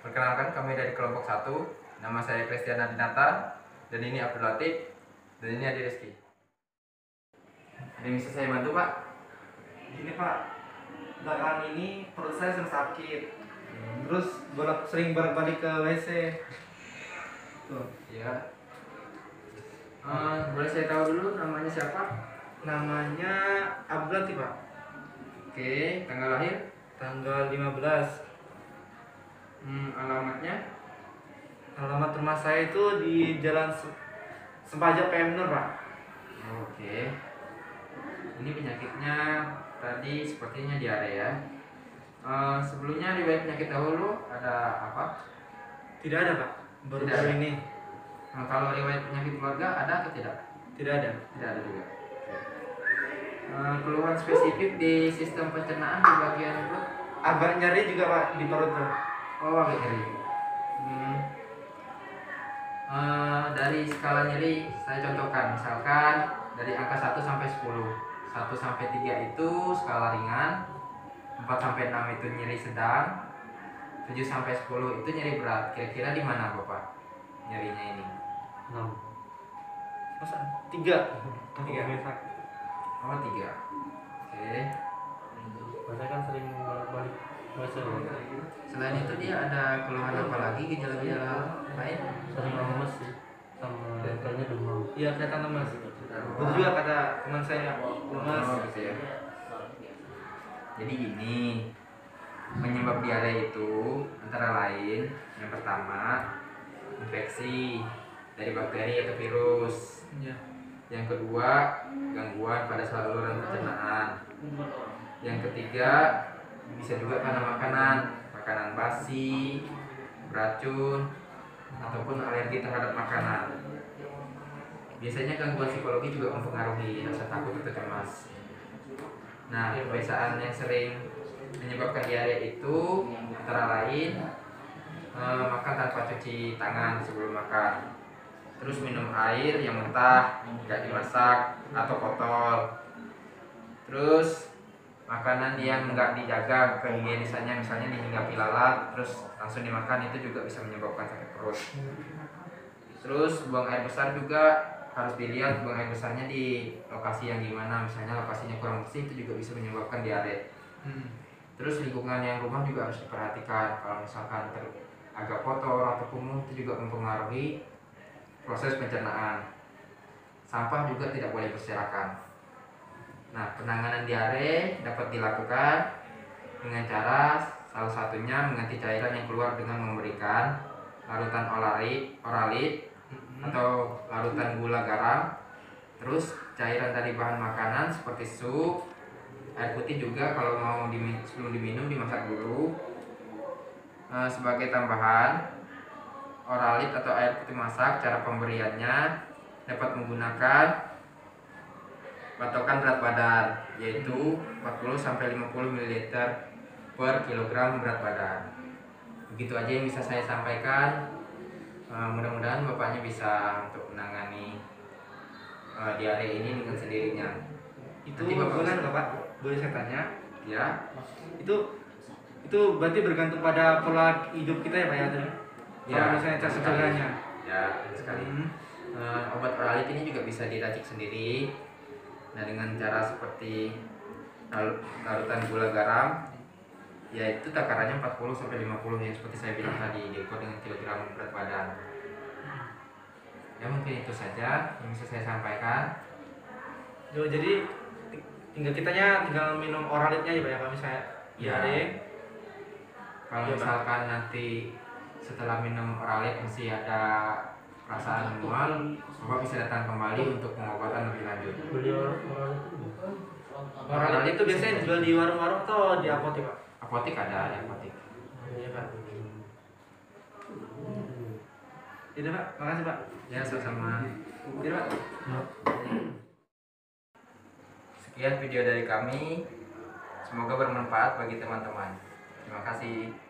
Perkenalkan, kami dari kelompok 1. Nama saya Christian Adinata, dan ini Abdul Latif, dan ini Adi Reski. Ada yang bisa saya bantu, Pak? Ini, Pak, belakangan ini perut saya sering sakit. Terus sering bolak-balik ke WC. Tuh, ya. Boleh saya tahu dulu namanya siapa? Namanya Abdul Latif, Pak. Oke, tanggal lahir? Tanggal 15. Alamatnya? Alamat rumah saya itu di Jalan Sempaja PM Nur, Pak. Oke. Ini penyakitnya tadi sepertinya diare, ya. Sebelumnya riwayat penyakit dahulu ada apa? Tidak ada, Pak. Baru ini. Nah, kalau riwayat penyakit keluarga ada atau tidak? Tidak ada. Tidak ada juga. Keluhan spesifik di sistem pencernaan di bagian perut? Agak nyeri juga, Pak, di perut. Oh, agak nyeri. Dari skala nyeri saya contohkan, misalkan dari angka 1 sampai 10. 1 sampai 3 itu skala ringan, 4 sampai 6 itu nyeri sedang, 7 sampai 10 itu nyeri berat. Kira-kira di mana, Bapak, nyerinya ini? 6. Masa 3? 3. Oh, 3. Oke. Saya kan sering bolak-balik. Selain itu dia ada keluhan apa lagi, gejala-gejala lain? Sering lemes sih, sama kayaknya demam. Iya, kelihatan lemes. Dan juga kata teman saya lemes. Ya. Jadi gini, penyebab diare itu antara lain yang pertama infeksi dari bakteri atau virus. Yang kedua, gangguan pada saluran pencernaan. Yang ketiga, bisa juga karena makanan basi, beracun, ataupun alergi terhadap makanan. Biasanya gangguan psikologi juga mempengaruhi rasa takut atau cemas. Nah, kebiasaan yang sering menyebabkan diare itu antara lain makan tanpa cuci tangan sebelum makan, terus minum air yang mentah, tidak dimasak atau kotor, terus makanan yang nggak dijaga kehigienisannya, misalnya dihinggapi lalat terus langsung dimakan, itu juga bisa menyebabkan sakit perut. Terus buang air besar juga harus dilihat buang air besarnya di lokasi yang gimana, misalnya lokasinya kurang bersih itu juga bisa menyebabkan diare. Terus lingkungan yang rumah juga harus diperhatikan, kalau misalkan agak kotor atau kumuh itu juga mempengaruhi proses pencernaan. Sampah juga tidak boleh berserakan. Nah, penanganan diare dapat dilakukan dengan cara salah satunya mengganti cairan yang keluar dengan memberikan larutan oralit atau larutan gula garam. Terus cairan dari bahan makanan seperti sup, air putih juga kalau mau sebelum diminum dimasak dulu. Sebagai tambahan, oralit atau air putih masak, cara pemberiannya dapat menggunakan patokan berat badan, yaitu 40-50 ml per kilogram berat badan. Begitu aja yang bisa saya sampaikan. Mudah-mudahan Bapaknya bisa untuk menangani diare ini dengan sendirinya. Itu benar, Pak? Boleh saya tanya? Ya. Itu berarti bergantung pada pola hidup kita, ya, Pak, ya? Ya, misalnya cara segalanya. Ya, sekali. Obat oralit ini juga bisa diracik sendiri. Nah, dengan cara seperti larutan gula garam, yaitu takarannya 40-50 yang seperti saya bilang tadi, diukur dengan kilogram berat badan. Ya, mungkin itu saja yang bisa saya sampaikan. Jadi tinggal kitanya tinggal minum oralitnya aja, Pak, ya, kalau misalnya diare. Kalau misalkan nanti setelah minum oralit masih ada perasaan mual, Bapak bisa datang kembali untuk pengobatan lebih lanjut. Oralit itu biasanya dijual di warung-warung atau di apotek, Pak? Apotek ada, di apotek. Iya, Pak. Tidak, Pak, makasih, Pak. Ya, sama-sama. Tidak, Pak. Sekian video dari kami, semoga bermanfaat bagi teman-teman. Terima kasih.